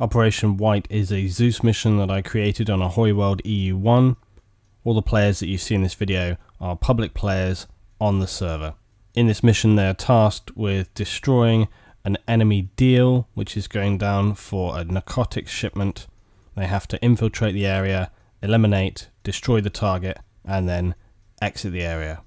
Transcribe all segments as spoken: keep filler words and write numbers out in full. Operation White is a Zeus mission that I created on Ahoy World E U one. All the players that you see in this video are public players on the server. In this mission they are tasked with destroying an enemy deal which is going down for a narcotics shipment. They have to infiltrate the area, eliminate, destroy the target and then exit the area.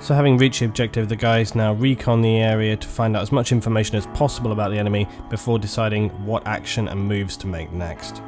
So having reached the objective, the guys now recon the area to find out as much information as possible about the enemy before deciding what action and moves to make next.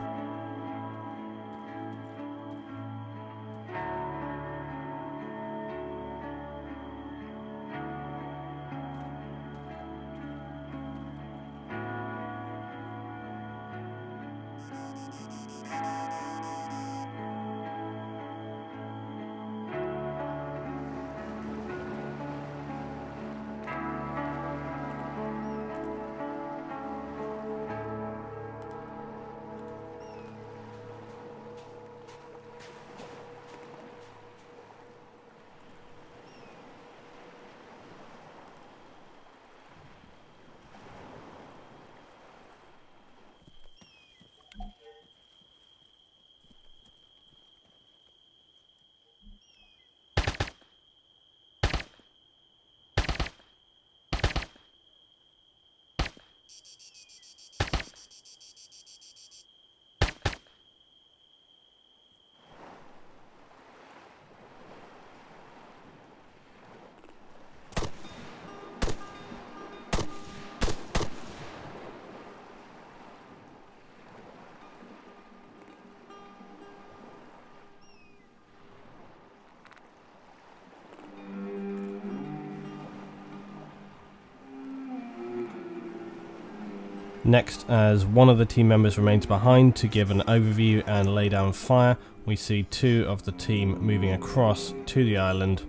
Next, as one of the team members remains behind to give an overview and lay down fire, we see two of the team moving across to the island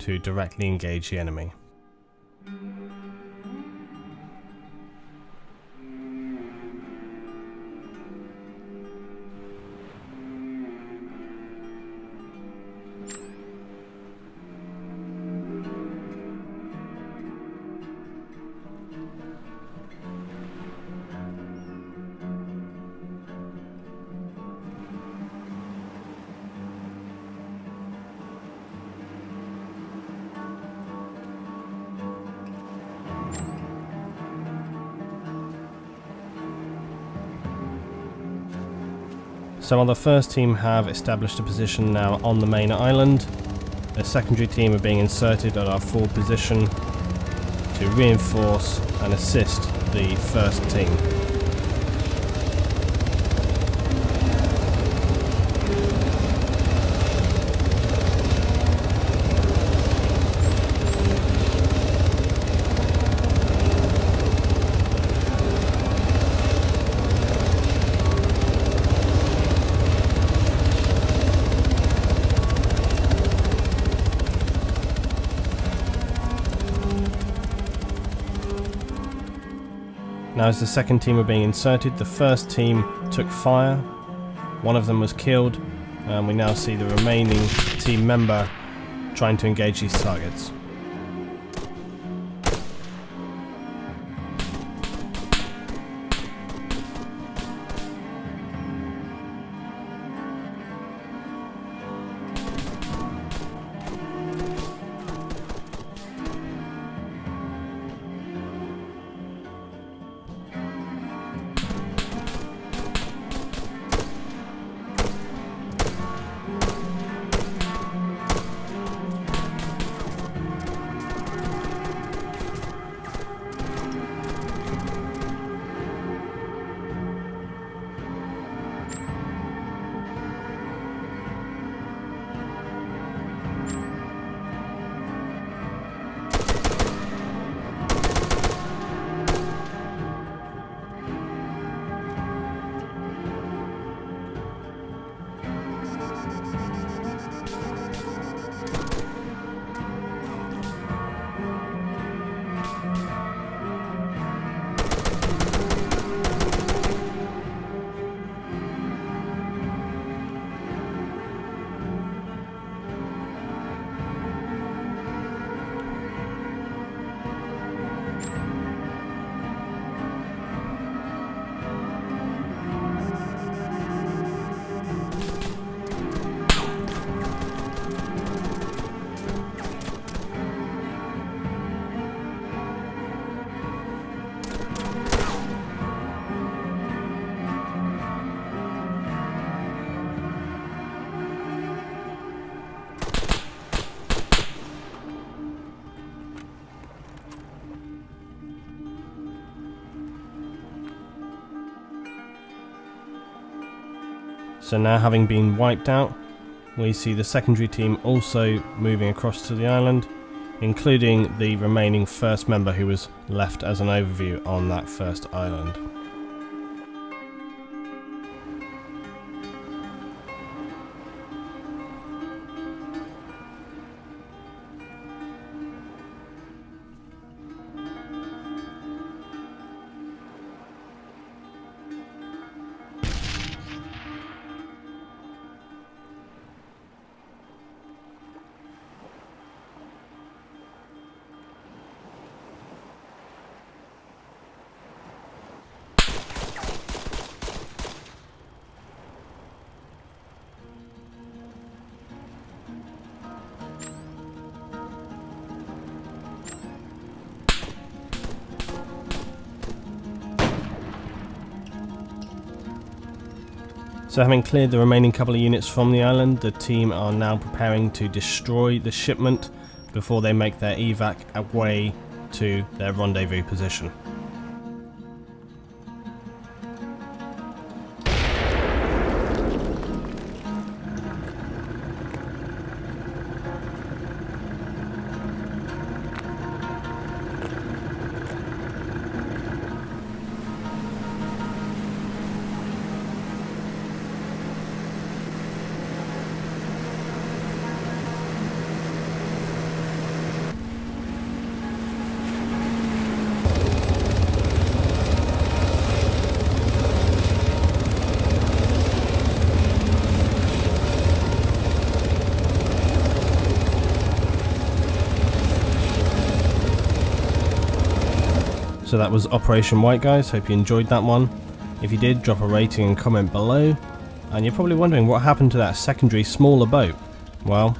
to directly engage the enemy. So while the first team have established a position now on the main island, a secondary team are being inserted at our full position to reinforce and assist the first team. Now as the second team were being inserted, the first team took fire, one of them was killed, and we now see the remaining team member trying to engage these targets. So now, having been wiped out, we see the secondary team also moving across to the island, including the remaining first member who was left as an overview on that first island. So having cleared the remaining couple of units from the island, the team are now preparing to destroy the shipment before they make their evac away to their rendezvous position. So that was Operation White, guys. Hope you enjoyed that one. If you did, drop a rating and comment below. And you're probably wondering what happened to that secondary smaller boat. Well,